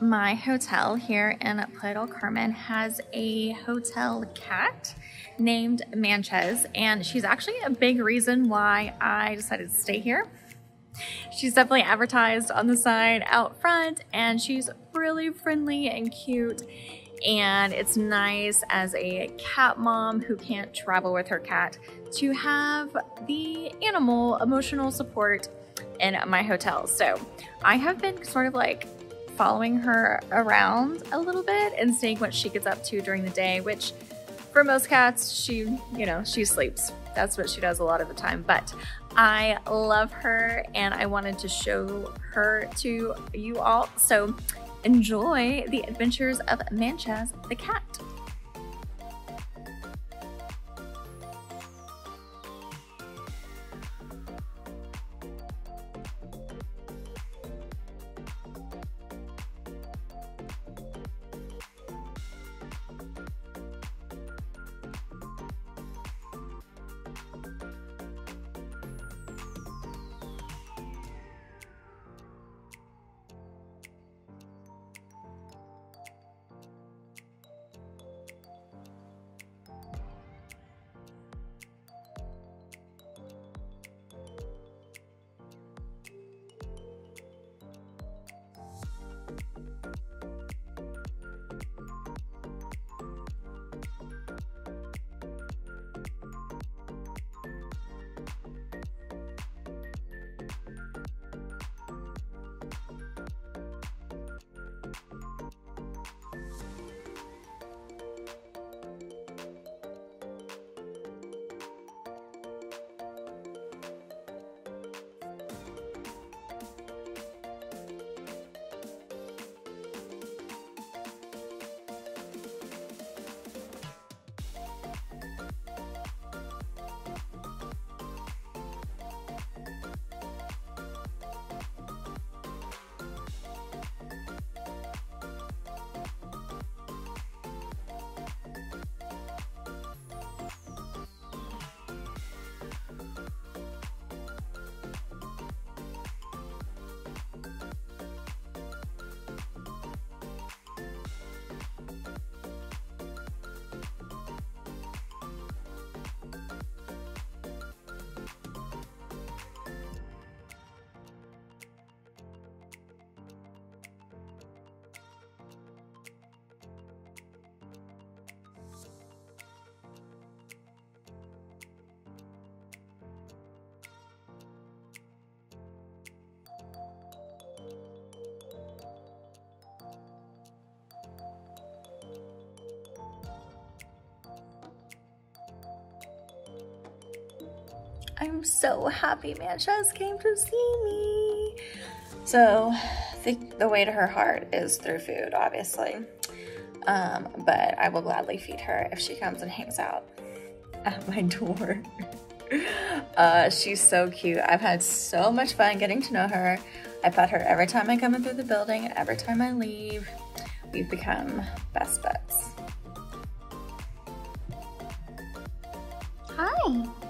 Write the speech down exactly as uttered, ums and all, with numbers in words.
My hotel here in Playa del Carmen has a hotel cat named Manchas, and she's actually a big reason why I decided to stay here. She's definitely advertised on the sign out front, and she's really friendly and cute, and it's nice as a cat mom who can't travel with her cat to have the animal emotional support in my hotel. So I have been sort of like following her around a little bit and seeing what she gets up to during the day, which for most cats, she, you know, she sleeps. That's what she does a lot of the time. But I love her and I wanted to show her to you all. So enjoy the adventures of Manchas the cat. I'm so happy Manchas came to see me. So the, the way to her heart is through food, obviously. Um, but I will gladly feed her if she comes and hangs out at my door. uh, she's so cute. I've had so much fun getting to know her. I pet her every time I come in through the building, and every time I leave. We've become best buds. Hi.